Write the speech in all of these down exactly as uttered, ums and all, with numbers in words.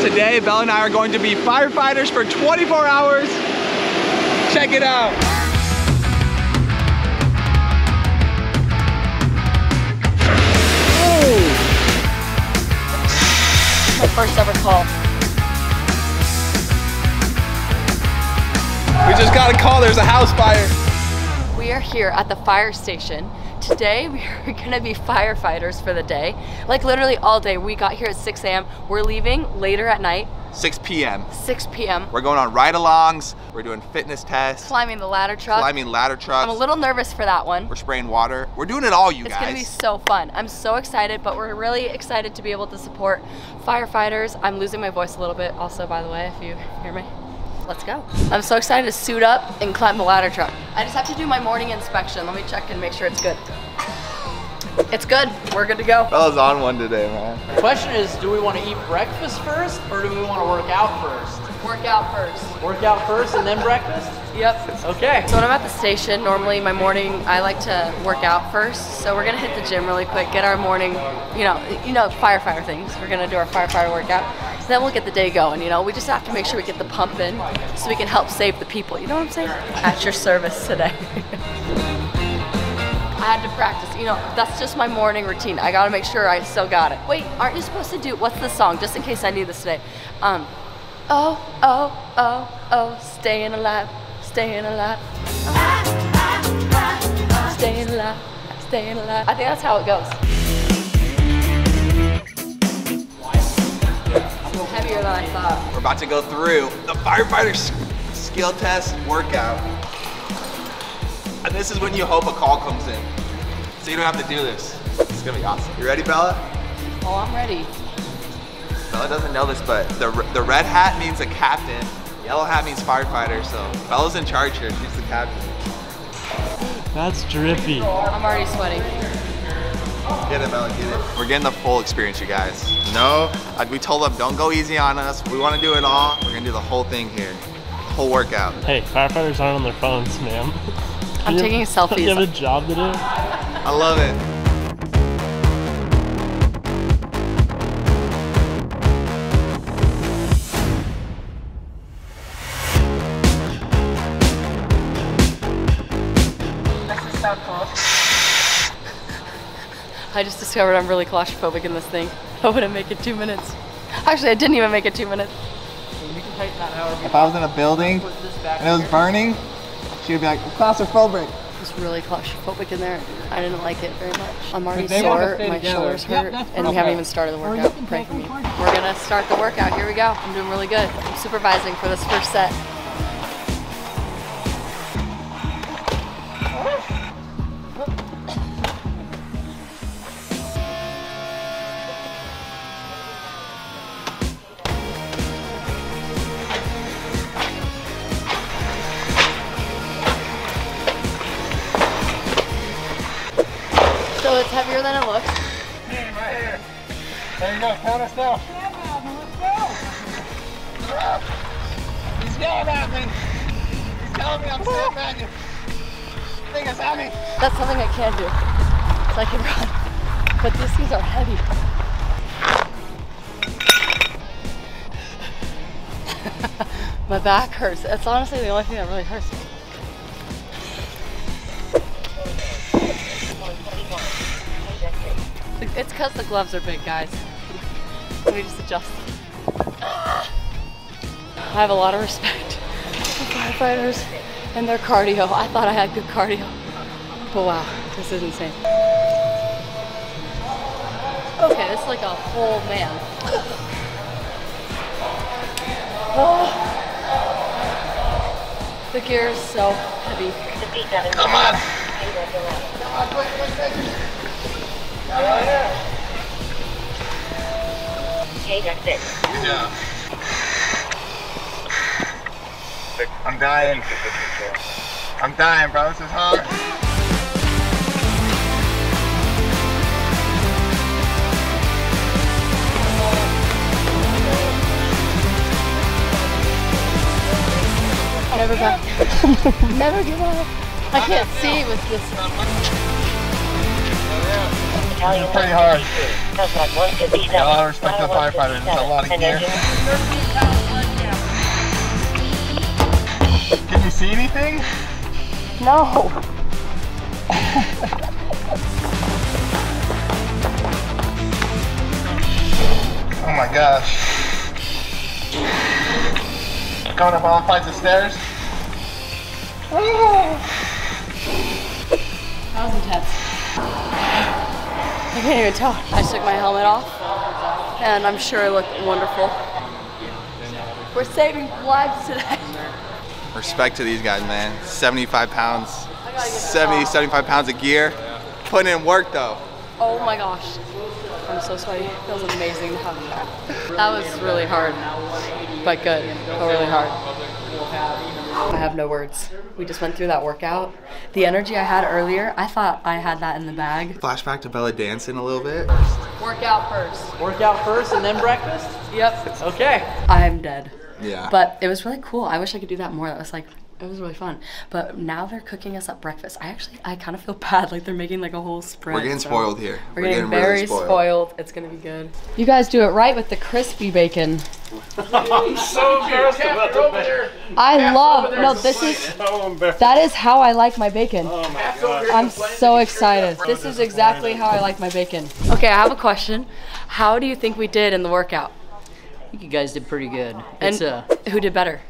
Today, Bella and I are going to be firefighters for twenty-four hours. Check it out. Ooh. My first ever call. We just got a call, there's a house fire. We are here at the fire station. Today, we are gonna be firefighters for the day. Like literally all day. We got here at six A M We're leaving later at night. six P M six P M We're going on ride-alongs. We're doing fitness tests. Climbing the ladder truck. Climbing ladder trucks. I'm a little nervous for that one. We're spraying water. We're doing it all, you it's guys. It's gonna be so fun. I'm so excited, but we're really excited to be able to support firefighters. I'm losing my voice a little bit also, by the way, if you hear me. Let's go. I'm so excited to suit up and climb the ladder truck. I just have to do my morning inspection. Let me check and make sure it's good. It's good. We're good to go. Bella's on one today, man. The question is, do we want to eat breakfast first or do we want to work out first? Work out first. Work out first and then breakfast? Yep. Okay. So when I'm at the station, normally my morning, I like to work out first. So we're going to hit the gym really quick, get our morning, you know, you know, firefighter things. We're going to do our firefighter workout. Then we'll get the day going, you know? We just have to make sure we get the pump in so we can help save the people, you know what I'm saying? At your service today. I had to practice, you know, that's just my morning routine. I gotta make sure I still got it. Wait, aren't you supposed to do, what's the song, just in case I need this today? Um, oh, oh, oh, oh, staying alive, staying alive. Oh. Staying alive, staying alive. I think that's how it goes. Heavier than I thought. We're about to go through the firefighter skill test workout. And this is when you hope a call comes in. So you don't have to do this. It's gonna be awesome. You ready, Bella? Oh, I'm ready. Bella doesn't know this, but the, the red hat means a captain. Yellow hat means firefighter, so Bella's in charge here. She's the captain. That's drippy. I'm already sweating. Get it, Bella, get it. We're getting the full experience, you guys. No, we told them don't go easy on us. We want to do it all. We're gonna do the whole thing here, whole workout. Hey, firefighters aren't on their phones, ma'am. I'm you taking have, selfies. You have a job to do. I love it. I just discovered I'm really claustrophobic in this thing. I wouldn't make it two minutes. Actually, I didn't even make it two minutes. If I was in a building and it was burning, she would be like, claustrophobic. It was really claustrophobic in there. I didn't like it very much. I'm already sore, my shoulders hurt, and we haven't even started the workout. Pray for me. We're gonna start the workout, here we go. I'm doing really good. I'm supervising for this first set. So it's heavier than it looks. There you go, count us down. He's yelling at me. He's telling me I'm still at you. The thing is at me. That's something I can do. It's like you run. But these things are heavy. My back hurts. It's honestly the only thing that really hurts me. It's because the gloves are big, guys. Let me just adjust them. I have a lot of respect for firefighters and their cardio. I thought I had good cardio, but wow, this is insane. Okay, this is like a whole man. Oh, the gear is so heavy. Come on! Come on, oh, yeah. Okay, that's it. Good job. I'm dying. I'm dying, bro. This is hard. I never back. Never give up. I can't see with this. Oh, yeah. Italian pretty hard. You gotta respect the firefighters. There's a lot of gear. Can you see anything? No. Oh my gosh. Going up all flights of stairs. That was intense. I can't even tell. I took my helmet off, and I'm sure I look wonderful. We're saving lives today. Respect to these guys, man. seventy-five pounds, seventy, seventy-five pounds of gear. Putting in work, though. Oh my gosh. I'm so sweaty. It feels amazing to have that. That was really hard, but good, but really hard. I have no words. We just went through that workout. The energy I had earlier, I thought I had that in the bag. Flashback to Bella dancing a little bit. Workout first. Workout first and then breakfast? Yep. Okay. I'm dead. Yeah. But it was really cool. I wish I could do that more. That was like, it was really fun. But now they're cooking us up breakfast. I actually, I kind of feel bad. Like they're making like a whole spread. We're getting so spoiled here. We're, We're getting, getting very really spoiled. spoiled. It's gonna be good. You guys do it right with the crispy bacon. I'm so embarrassed about the bacon. I love, no, this is, so that is how I like my bacon. Oh my gosh. I'm so excited. This is exactly how I like my bacon. Okay, I have a question. How do you think we did in the workout? I think you guys did pretty good. And uh, who did better?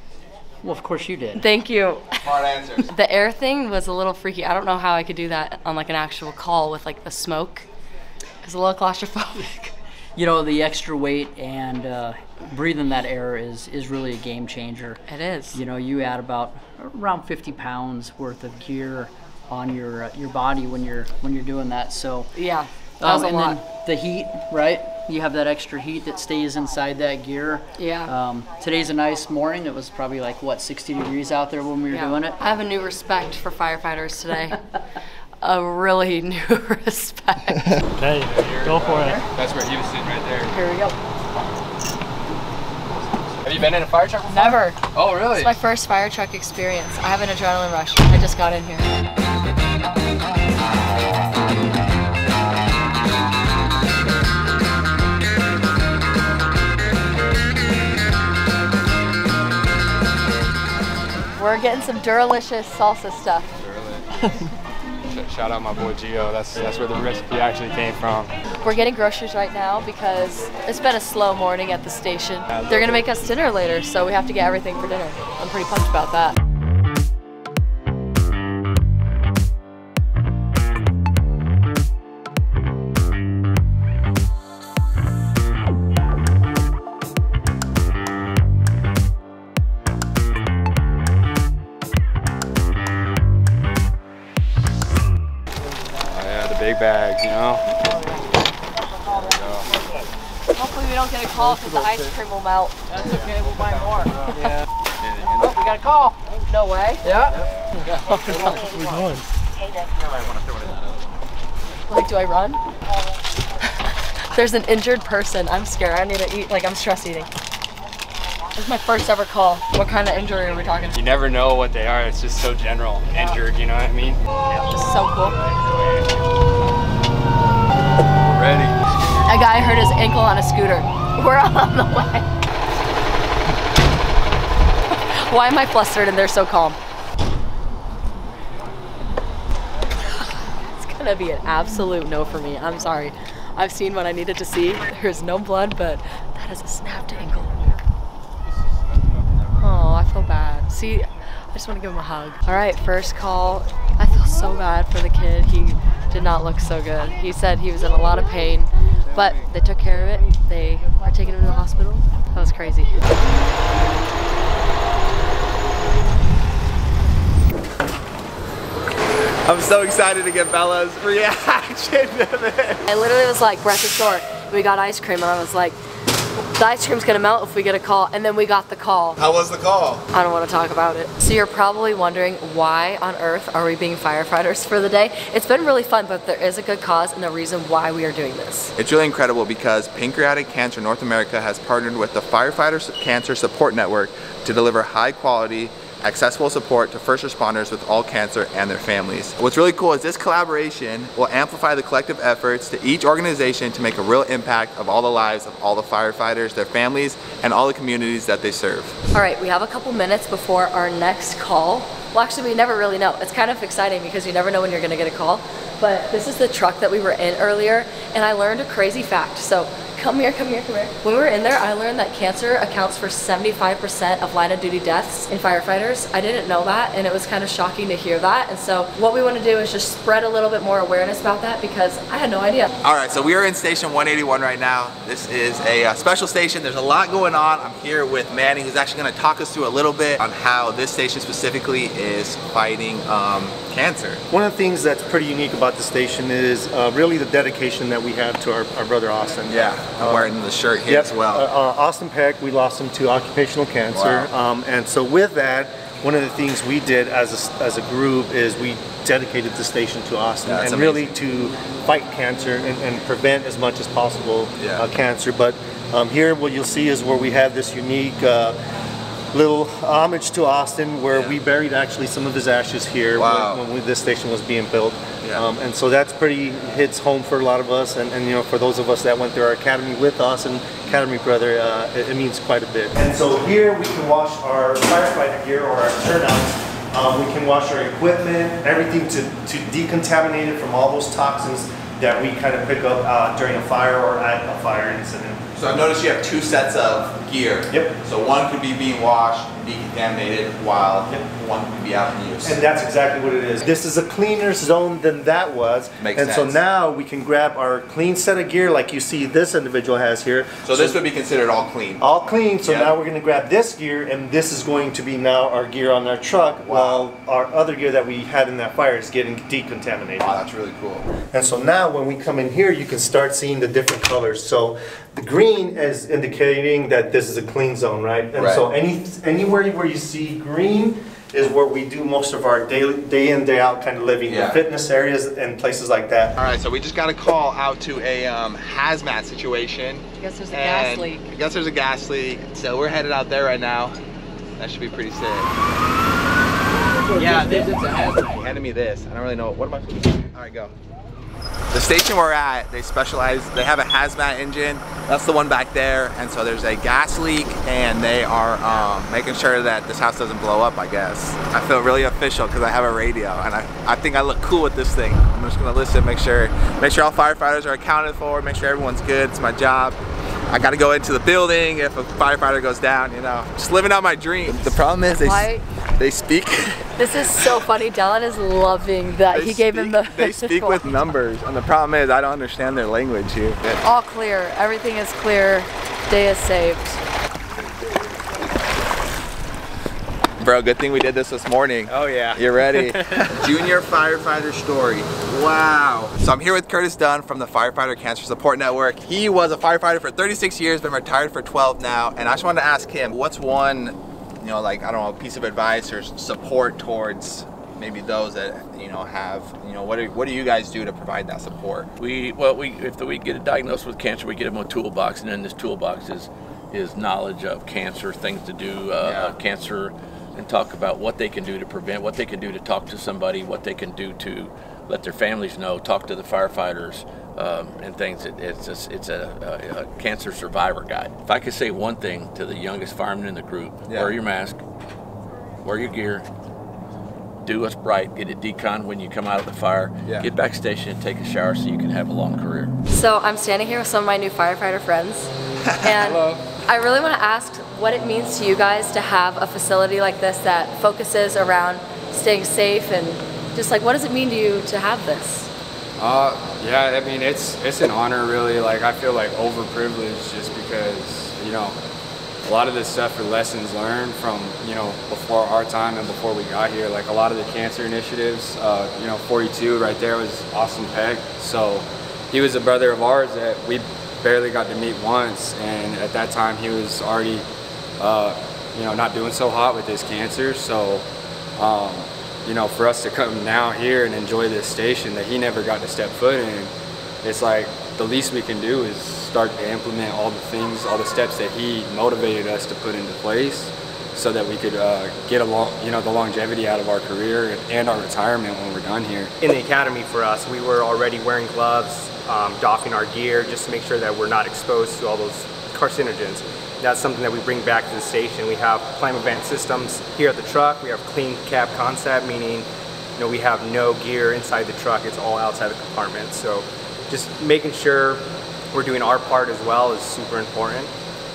Well, of course you did. Thank you. Hard answers. The air thing was a little freaky. I don't know how I could do that on like an actual call with like the smoke. It's a little claustrophobic. You know, the extra weight and uh, breathing that air is is really a game changer. It is. You know, you add about around fifty pounds worth of gear on your uh, your body when you're when you're doing that. So yeah, that was um, a and lot. Then the heat, right? You have that extra heat that stays inside that gear. Yeah. Um, today's a nice morning. It was probably like, what, sixty degrees out there when we were yeah. doing it? I have a new respect for firefighters today. A really new respect. Okay, go for it. That's where he was sitting right there. Here we go. Have you been in a fire truck before? Never. Oh, really? It's my first fire truck experience. I have an adrenaline rush. I just got in here. We're getting some delicious salsa stuff. Shout out my boy Gio. That's that's where the recipe actually came from. We're getting groceries right now because it's been a slow morning at the station. Yeah, they're gonna make us dinner later, so we have to get everything for dinner. I'm pretty pumped about that. Bags, you know? Hopefully we don't get a call because the ice cream will melt. That's okay, we'll buy more. Yeah. Oh, we got a call. No way. Yeah. What are we doing? Like, do I run? There's an injured person. I'm scared. I need to eat. Like, I'm stress eating. This is my first ever call. What kind of injury are we talking? You never know what they are. It's just so general. Yeah. Injured, you know what I mean? Yeah, this is so cool. Ready. A guy hurt his ankle on a scooter. We're on the way. Why am I flustered and they're so calm? It's gonna be an absolute no for me. I'm sorry. I've seen what I needed to see. There's no blood, but that is a snapped ankle. Oh, I feel bad. See, I just want to give him a hug. All right, first call. I feel so bad for the kid. He did not look so good. He said he was in a lot of pain, but they took care of it. They are taking him to the hospital. That was crazy. I'm so excited to get Bella's reaction to this. I literally was like, we're at the store. We got ice cream, and I was like, the ice cream's gonna melt if we get a call, and then we got the call. How was the call? I don't want to talk about it. So you're probably wondering why on earth are we being firefighters for the day? It's been really fun, but there is a good cause and the reason why we are doing this. It's really incredible because Pancreatic Cancer North America has partnered with the Firefighters Cancer Support Network to deliver high quality accessible support to first responders with all cancer and their families. What's really cool is this collaboration will amplify the collective efforts to each organization to make a real impact of all the lives of all the firefighters, their families, and all the communities that they serve. All right, we have a couple minutes before our next call. Well, actually, we never really know. It's kind of exciting because you never know when you're gonna get a call, but this is the truck that we were in earlier, and I learned a crazy fact. So come here, come here, come here. When we were in there, I learned that cancer accounts for seventy-five percent of line of duty deaths in firefighters. I didn't know that, and it was kind of shocking to hear that. And so what we want to do is just spread a little bit more awareness about that, because I had no idea. All right, so we are in station one eighty-one right now. This is a uh, special station. There's a lot going on. I'm here with Manny, who's actually going to talk us through a little bit on how this station specifically is fighting um, cancer. One of the things that's pretty unique about the station is uh, really the dedication that we have to our, our brother Austin. Yeah. I'm wearing um, the shirt here yep, as well. Uh, uh, Austin Peck, we lost him to occupational cancer. Wow. Um, and so with that, one of the things we did as a, as a group is we dedicated the station to Austin. That's and amazing. Really to fight cancer and, and prevent as much as possible yeah. uh, cancer. But um, here what you'll see is where we have this unique uh, little homage to Austin, where yeah. we buried actually some of his ashes here wow. when, when we, this station was being built. Yeah. Um, and so that's pretty hits home for a lot of us, and, and you know, for those of us that went through our academy with us and academy brother, uh, it, it means quite a bit. And so here we can wash our firefighter gear or our turnouts. Um, we can wash our equipment, everything to, to decontaminate it from all those toxins that we kind of pick up uh, during a fire or at a fire incident. So I noticed you have two sets of gear. Yep. So one could be being washed, decontaminated, while yep. one could be out in use. And that's exactly what it is. This is a cleaner zone than that was. Makes and sense. And so now we can grab our clean set of gear like you see this individual has here. So, so this would be considered all clean. All clean. So yep. now we're going to grab this gear, and this is going to be now our gear on our truck wow. while our other gear that we had in that fire is getting decontaminated. Wow, that's really cool. And so now when we come in here, you can start seeing the different colors. So the green is indicating that this is a clean zone, right? And right. so any anywhere where you see green is where we do most of our daily, day in, day out kind of living, yeah. fitness areas and places like that. All right, so we just got a call out to a um, hazmat situation. I guess there's a gas leak. I guess there's a gas leak. So we're headed out there right now. That should be pretty sick. Yeah, this is a hazmat. You handed me this. I don't really know. What am I supposed to do? All right, go. The station we're at, they specialize, they have a hazmat engine. That's the one back there. And so there's a gas leak, and they are um, making sure that this house doesn't blow up, I guess. I feel really official because I have a radio, and I, I think I look cool with this thing. I'm just gonna listen, make sure, make sure all firefighters are accounted for, make sure everyone's good, it's my job. I gotta go into the building if a firefighter goes down, you know. Just living out my dreams. The problem is they, Why? they speak. This is so funny. Dallin is loving that they he speak, gave him the. They speak with numbers, and the problem is I don't understand their language here. All clear. Everything is clear. Day is saved. Bro, good thing we did this this morning. Oh yeah. You're ready. Junior firefighter story. Wow. So I'm here with Curtis Dunn from the Firefighters Cancer Support Network. He was a firefighter for thirty-six years, been retired for twelve now. And I just wanted to ask him, what's one, you know, like, I don't know, piece of advice or support towards maybe those that, you know, have, you know, what do, what do you guys do to provide that support? We, well, we, if we get a diagnosis with cancer, we get them a toolbox. And in this toolbox is, is knowledge of cancer, things to do, uh, yeah. cancer, and talk about what they can do to prevent, what they can do to talk to somebody, what they can do to let their families know, talk to the firefighters um, and things. It, it's a, it's a, a, a cancer survivor guide. If I could say one thing to the youngest fireman in the group, yeah. wear your mask, wear your gear, do what's right, get a decon when you come out of the fire, yeah. get back station and take a shower so you can have a long career. So I'm standing here with some of my new firefighter friends, and hello. I really want to ask what it means to you guys to have a facility like this that focuses around staying safe, and just like, what does it mean to you to have this? Uh, yeah, I mean, it's it's an honor, really. Like, I feel like overprivileged just because, you know, a lot of this stuff are lessons learned from, you know, before our time and before we got here. Like, a lot of the cancer initiatives, uh, you know, forty-two right there was Austin Peck. So he was a brother of ours that we barely got to meet once, and at that time he was already uh, you know, not doing so hot with his cancer. So um, you know, for us to come now here and enjoy this station that he never got to step foot in, it's like the least we can do is start to implement all the things, all the steps that he motivated us to put into place so that we could uh, get a long, you know, the longevity out of our career and our retirement when we're done here. In the academy for us, we were already wearing gloves, um, doffing our gear just to make sure that we're not exposed to all those carcinogens. That's something that we bring back to the station. We have climate vent systems here at the truck. We have clean cab concept, meaning you know, we have no gear inside the truck. It's all outside the compartment. So just making sure we're doing our part as well is super important.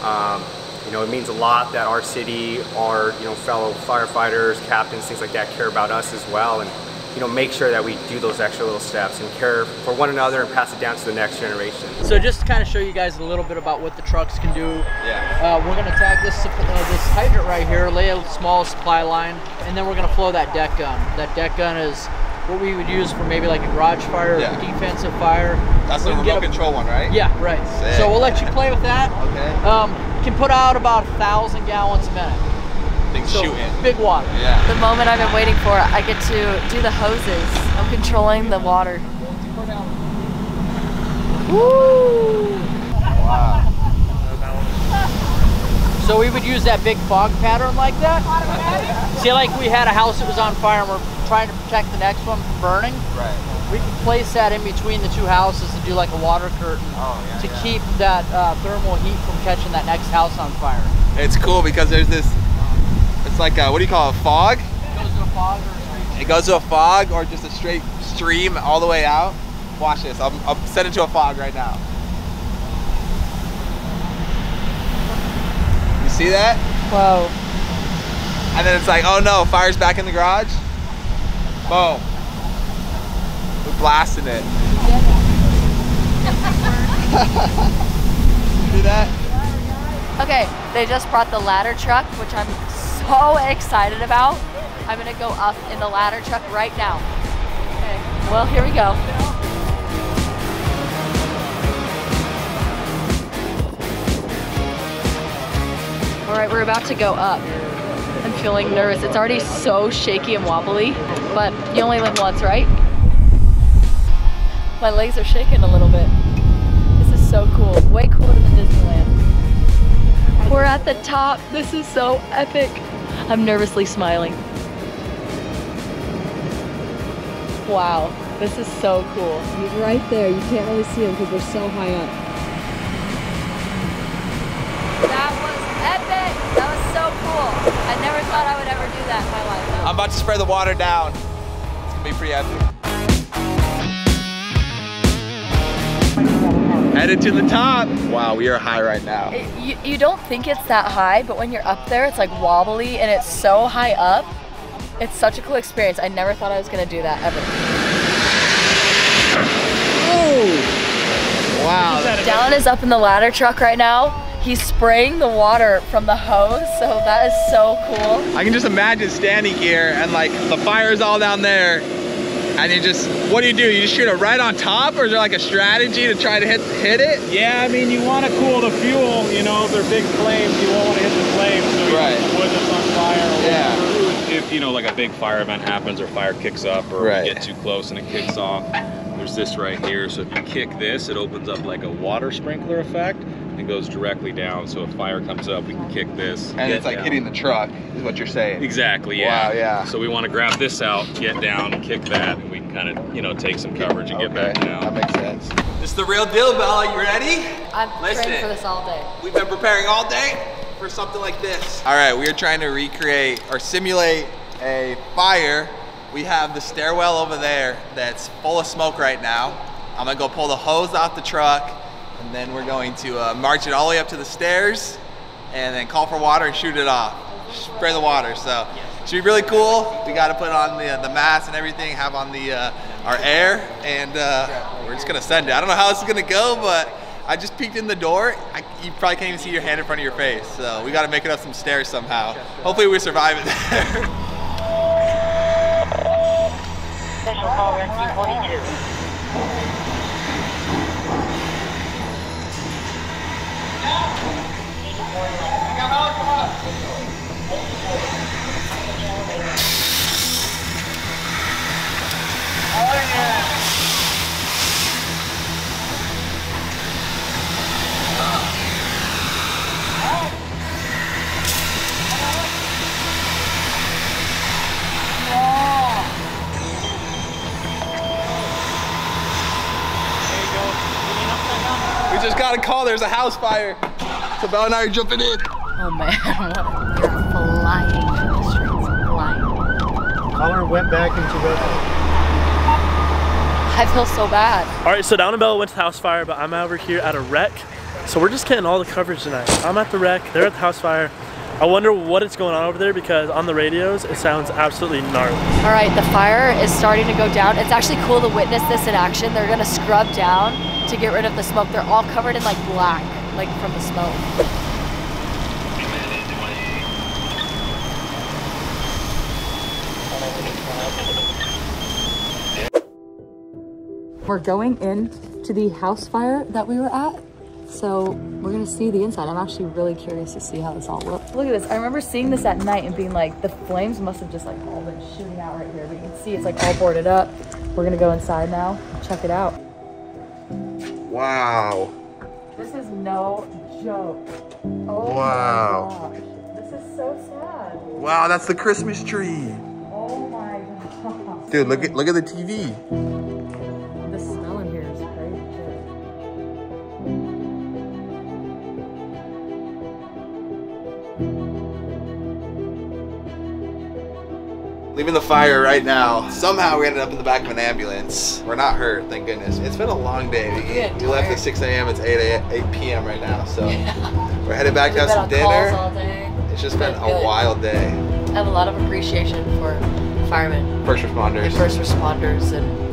Um, you know, it means a lot that our city, our you know, fellow firefighters, captains, things like that care about us as well, and you know, make sure that we do those extra little steps and care for one another and pass it down to the next generation. So just to kind of show you guys a little bit about what the trucks can do, yeah. uh, we're going to tag this, uh, this hydrant right here, lay a small supply line, and then we're going to flow that deck gun. That deck gun is what we would use for maybe like a garage fire or yeah. a defensive fire. That's the remote control one, right? Yeah, right. Sick. So we'll let you play with that. Okay. Um, can put out about a thousand gallons a minute. So, big water. Yeah. The moment I've been waiting for, I get to do the hoses. I'm controlling the water. Woo! Wow. So we would use that big fog pattern like that. See, like we had a house that was on fire and we're trying to protect the next one from burning. Right. We could place that in between the two houses to do like a water curtain oh, yeah, to yeah. keep that uh, thermal heat from catching that next house on fire. It's cool because there's this It's like a, what do you call it, a fog? It goes to a fog or a stream. It goes to a fog or just a straight stream all the way out. Watch this, I'll, I'll send it to a fog right now. You see that? Whoa. And then it's like, oh no, fire's back in the garage. Boom. We're blasting it. See that? Okay, they just brought the ladder truck, which I'm so excited about. I'm gonna go up in the ladder truck right now. Okay, well, here we go. All right, we're about to go up. I'm feeling nervous. It's already so shaky and wobbly, but you only live once, right? My legs are shaking a little bit. This is so cool. Way cooler than Disneyland. We're at the top. This is so epic. I'm nervously smiling. Wow, this is so cool. He's right there. You can't really see him because we're so high up. That was epic. That was so cool. I never thought I would ever do that in my life. No. I'm about to spray the water down. It's going to be pretty epic. Headed to the top. Wow, we are high right now. It, you, you don't think it's that high, but when you're up there, it's like wobbly and it's so high up. It's such a cool experience. I never thought I was gonna do that ever. Ooh. Wow. Dallin is up in the ladder truck right now. He's spraying the water from the hose, so that is so cool. I can just imagine standing here and like the fire's all down there. And you just, what do you do? You just shoot it right on top, or is there like a strategy to try to hit hit it? Yeah, I mean, you want to cool the fuel, you know, if they're big flames, you won't want to hit the flames, so you right. the wood that's on fire. Or yeah. Whatever. If, you know, like a big fire event happens or fire kicks up or right. you get too close and it kicks off, there's this right here. So if you kick this, it opens up like a water sprinkler effect and goes directly down. So if fire comes up, we can kick this. And it's like down. Hitting the truck is what you're saying. Exactly, yeah. Wow, yeah. So we want to grab this out, get down, kick that, and we can kind of, you know, take some coverage and okay. get back down. That makes sense. This is the real deal, Bella. You ready? I'm preparing for this all day. We've been preparing all day for something like this. All right, we are trying to recreate or simulate a fire. We have the stairwell over there that's full of smoke right now. I'm gonna go pull the hose off the truck, and then we're going to uh, march it all the way up to the stairs and then call for water and shoot it off. Spray the water, so it should be really cool. We got to put on the, the mask and everything, have on the uh, our air, and uh, we're just going to send it. I don't know how this is going to go, but I just peeked in the door. I, you probably can't even see your hand in front of your face, so we got to make it up some stairs somehow. Hopefully we survive it there. Special call rescue forty-two. Oh yeah! just got a call. There's a house fire. So Bella and I are jumping in. Oh man, what? They're flying from the streets, flying. Caller went back into the. I feel so bad. All right, so Down and Bella went to the house fire, but I'm over here at a wreck. So we're just getting all the coverage tonight. I'm at the wreck, they're at the house fire. I wonder what it's going on over there because on the radios, it sounds absolutely gnarly. All right, the fire is starting to go down. It's actually cool to witness this in action. They're gonna scrub down to get rid of the smoke. They're all covered in like black, like from the smoke. We're going in to the house fire that we were at. So we're gonna see the inside. I'm actually really curious to see how this all looks. Look at this. I remember seeing this at night and being like, the flames must have just like all been shooting out right here. But you can see it's like all boarded up. We're gonna go inside now and check it out. Wow. This is no joke. Oh wow. My gosh. This is so sad. Wow, that's the Christmas tree. Oh my gosh. Dude, look at look at the T V. Leaving the fire right now. Somehow we ended up in the back of an ambulance. We're not hurt, thank goodness. It's been a long day. We, we left at six A M It's eight P M right now, so yeah. We're headed back to have some dinner. It's just been a wild day. I have a lot of appreciation for firemen, first responders, and first responders, and